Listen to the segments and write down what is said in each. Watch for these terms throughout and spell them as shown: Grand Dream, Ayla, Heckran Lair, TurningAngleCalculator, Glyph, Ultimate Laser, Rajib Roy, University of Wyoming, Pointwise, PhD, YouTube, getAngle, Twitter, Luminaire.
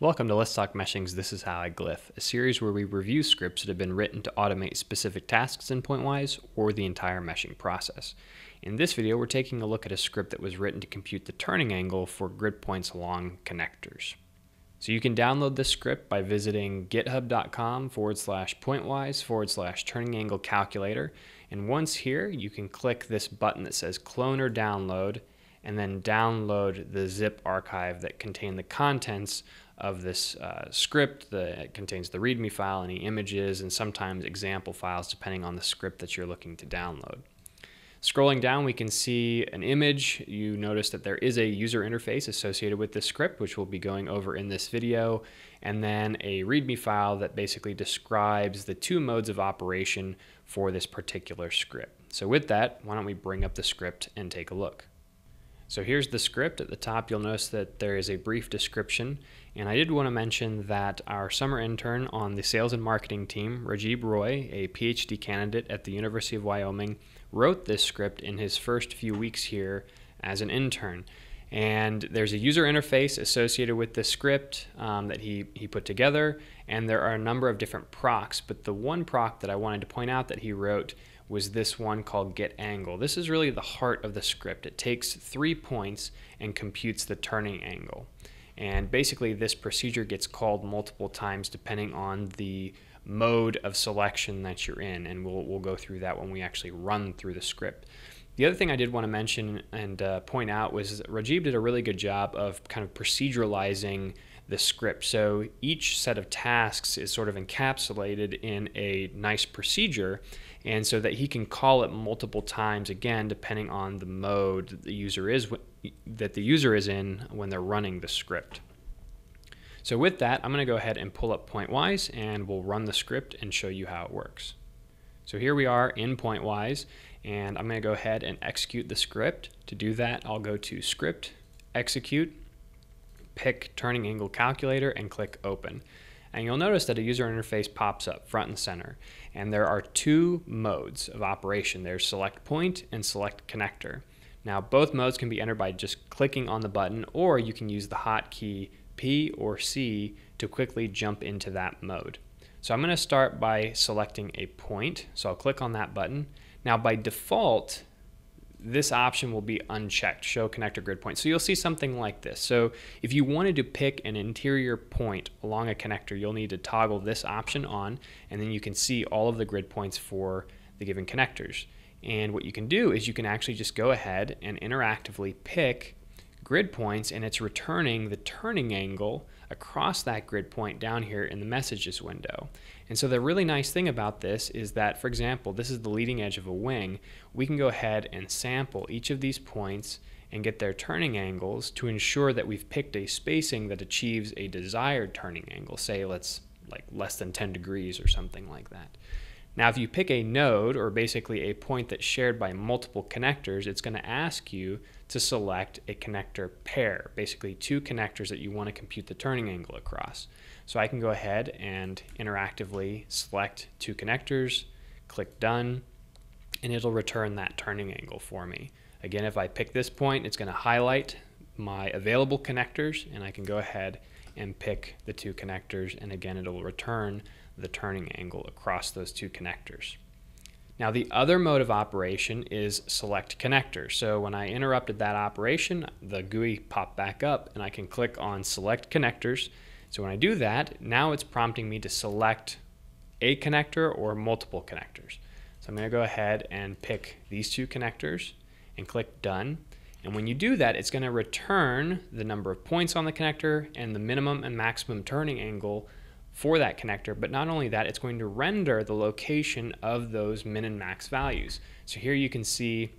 Welcome to Let's Talk Meshing's This Is How I Glyph, a series where we review scripts that have been written to automate specific tasks in Pointwise or the entire meshing process. In this video, we're taking a look at a script that was written to compute the turning angle for grid points along connectors. So you can download this script by visiting github.com/pointwise/turning angle calculator. And once here, you can click this button that says clone or download, and then download the zip archive that contain the contents of this script that contains the README file, any images, and sometimes example files depending on the script that you're looking to download. Scrolling down, we can see an image. You notice that there is a user interface associated with this script, which we'll be going over in this video, and then a README file that basically describes the two modes of operation for this particular script. So with that, why don't we bring up the script and take a look. So here's the script. At the top, you'll notice that there is a brief description. And I did want to mention that our summer intern on the sales and marketing team, Rajib Roy, a PhD candidate at the University of Wyoming, wrote this script in his first few weeks here as an intern. And there's a user interface associated with this script that he put together. And there are a number of different procs, but the one proc that I wanted to point out that he wrote was this one called getAngle. This is really the heart of the script. It takes 3 points and computes the turning angle. And basically this procedure gets called multiple times depending on the mode of selection that you're in. And we'll go through that when we actually run through the script. The other thing I did want to mention and point out was Rajib did a really good job of kind of proceduralizing the script. So each set of tasks is sort of encapsulated in a nice procedure, and so that he can call it multiple times, again, depending on the mode that the user is in when they're running the script. So with that, I'm going to go ahead and pull up Pointwise, and we'll run the script and show you how it works. So here we are in Pointwise, and I'm going to go ahead and execute the script. To do that, I'll go to Script, Execute, pick turning angle calculator, and click open. And you'll notice that a user interface pops up front and center. And there are two modes of operation. There's select point and select connector. Now both modes can be entered by just clicking on the button, or you can use the hotkey P or C to quickly jump into that mode. So I'm going to start by selecting a point. So I'll click on that button. Now by default, this option will be unchecked, show connector grid point. So you'll see something like this. So if you wanted to pick an interior point along a connector, you'll need to toggle this option on, and then you can see all of the grid points for the given connectors. And what you can do is you can actually just go ahead and interactively pick grid points, and it's returning the turning angle across that grid point down here in the messages window. And so the really nice thing about this is that, for example, this is the leading edge of a wing. We can go ahead and sample each of these points and get their turning angles to ensure that we've picked a spacing that achieves a desired turning angle, say let's like less than 10 degrees or something like that. Now if you pick a node, or basically a point that's shared by multiple connectors, it's going to ask you to select a connector pair, basically two connectors that you want to compute the turning angle across. So I can go ahead and interactively select two connectors, click done, and it'll return that turning angle for me. Again, if I pick this point, it's going to highlight my available connectors, and I can go ahead and pick the two connectors, and again it'll return the turning angle across those two connectors. Now the other mode of operation is select connector. So when I interrupted that operation, the GUI popped back up and I can click on select connectors. So when I do that, now it's prompting me to select a connector or multiple connectors. So I'm going to go ahead and pick these two connectors and click done. And when you do that, it's going to return the number of points on the connector and the minimum and maximum turning angle for that connector. But not only that, it's going to render the location of those min and max values. So here you can see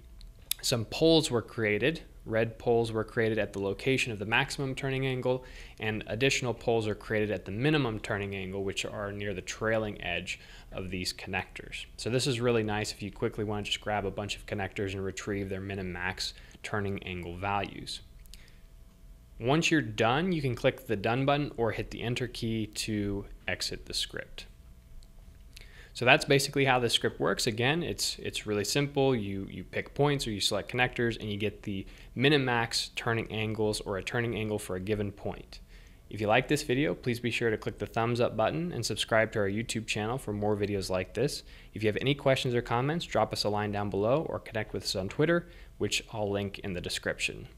some poles were created. Red poles were created at the location of the maximum turning angle, and additional poles are created at the minimum turning angle, which are near the trailing edge of these connectors. So this is really nice if you quickly want to just grab a bunch of connectors and retrieve their min and max turning angle values. Once you're done, you can click the Done button or hit the Enter key to exit the script. So that's basically how this script works. Again, it's really simple. You pick points or you select connectors, and you get the min and max turning angles or a turning angle for a given point. If you like this video, please be sure to click the thumbs up button and subscribe to our YouTube channel for more videos like this. If you have any questions or comments, drop us a line down below or connect with us on Twitter, which I'll link in the description.